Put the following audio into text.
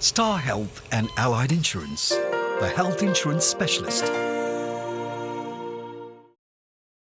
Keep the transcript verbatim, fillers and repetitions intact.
Star Health and Allied Insurance, the health insurance specialist.